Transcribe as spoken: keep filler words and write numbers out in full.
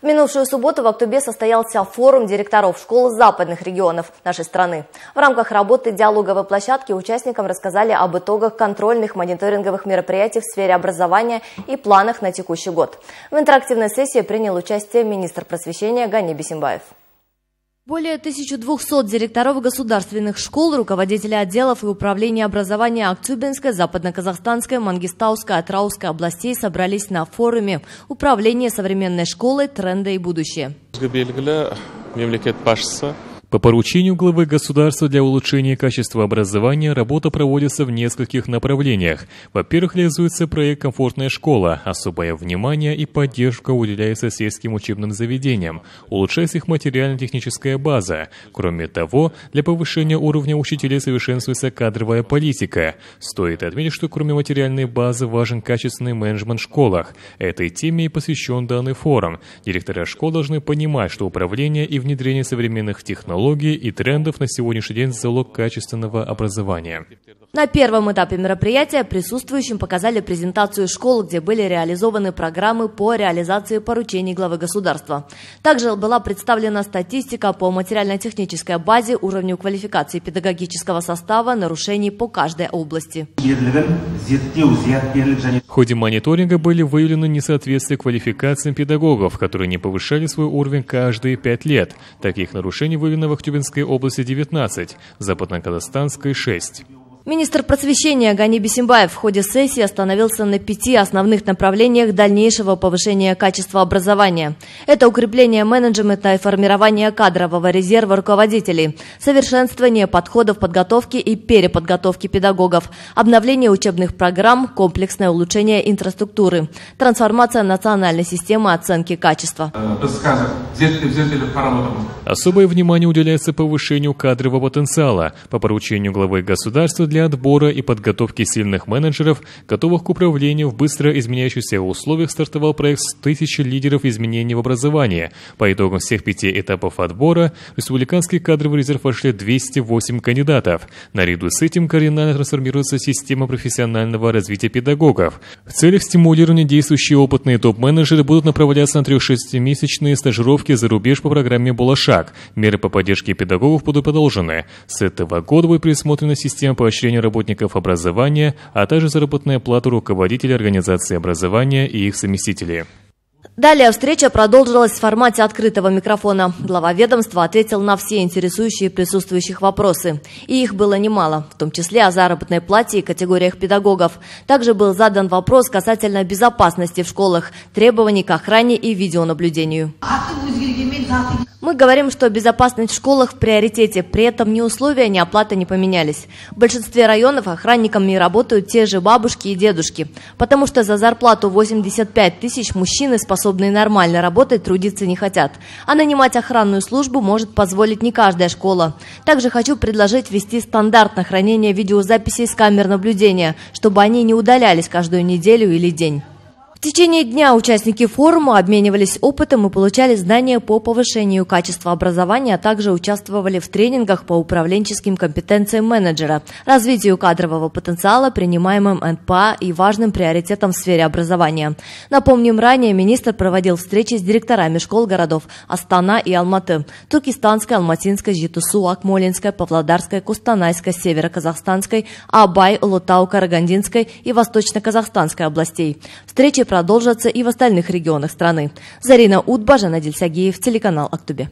В минувшую субботу в Актобе состоялся форум директоров школ западных регионов нашей страны. В рамках работы диалоговой площадки участникам рассказали об итогах контрольных мониторинговых мероприятий в сфере образования и планах на текущий год. В интерактивной сессии принял участие министр просвещения Гани Бисимбаев. Более тысячи двухсот директоров государственных школ, руководители отделов и управления образования Актюбинской, Западно-Казахстанской, Мангистауской, Атраусской областей собрались на форуме «Управление современной школой. Тренды и будущее». По поручению главы государства для улучшения качества образования работа проводится в нескольких направлениях. Во-первых, реализуется проект «Комфортная школа». Особое внимание и поддержка уделяется сельским учебным заведениям. Улучшается их материально-техническая база. Кроме того, для повышения уровня учителей совершенствуется кадровая политика. Стоит отметить, что кроме материальной базы важен качественный менеджмент в школах. Этой теме и посвящен данный форум. Директора школ должны понимать, что управление и внедрение современных технологий и трендов на сегодняшний день – залог качественного образования. На первом этапе мероприятия присутствующим показали презентацию школ, где были реализованы программы по реализации поручений главы государства. Также была представлена статистика по материально-технической базе, уровню квалификации педагогического состава, нарушений по каждой области. В ходе мониторинга были выявлены несоответствия квалификациям педагогов, которые не повышали свой уровень каждые пять лет. Таких нарушений выявлено в Актюбинской области девятнадцать, в Западно-Казахстанской – шесть. Министр просвещения Гани Бисимбаев в ходе сессии остановился на пяти основных направлениях дальнейшего повышения качества образования. Это укрепление менеджмента и формирование кадрового резерва руководителей, совершенствование подходов подготовки и переподготовки педагогов, обновление учебных программ, комплексное улучшение инфраструктуры, трансформация национальной системы оценки качества. Особое внимание уделяется повышению кадрового потенциала. По поручению главы государства для отбора и подготовки сильных менеджеров, готовых к управлению в быстро изменяющихся условиях, стартовал проект с тысячи лидеров изменений в образовании. По итогам всех пяти этапов отбора в республиканский кадровый резерв вошли двести восемь кандидатов. Наряду с этим кардинально трансформируется система профессионального развития педагогов. В целях стимулирования действующие опытные топ-менеджеры будут направляться на трёх-шестимесячные стажировки за рубеж по программе «Булашак». Меры по поддержке педагогов будут продолжены. С этого года будет предусмотрена система поощрения работников образования, а также заработная плата руководителей организации образования и их заместителей. Далее встреча продолжилась в формате открытого микрофона. Глава ведомства ответил на все интересующие присутствующих вопросы. И их было немало, в том числе о заработной плате и категориях педагогов. Также был задан вопрос касательно безопасности в школах, требований к охране и видеонаблюдению. Мы говорим, что безопасность в школах в приоритете, при этом ни условия, ни оплата не поменялись. В большинстве районов охранниками работают те же бабушки и дедушки, потому что за зарплату восемьдесят пять тысяч мужчины, способные нормально работать, трудиться не хотят. А нанимать охранную службу может позволить не каждая школа. Также хочу предложить ввести стандарт на хранение видеозаписей с камер наблюдения, чтобы они не удалялись каждую неделю или день. В течение дня участники форума обменивались опытом и получали знания по повышению качества образования, а также участвовали в тренингах по управленческим компетенциям менеджера, развитию кадрового потенциала, принимаемым эн пэ а и важным приоритетам в сфере образования. Напомним, ранее министр проводил встречи с директорами школ городов Астана и Алматы, Туркестанской, Алматинской, Жетысу, Акмолинской, Павлодарской, Кустанайской, Североказахстанской, Абай, Ұлытау, Карагандинской и Восточно-Казахстанской областей. Встречи продолжатся и в остальных регионах страны. Зарина Утбажанова, Жанадиль Сагеев, телеканал Актобе.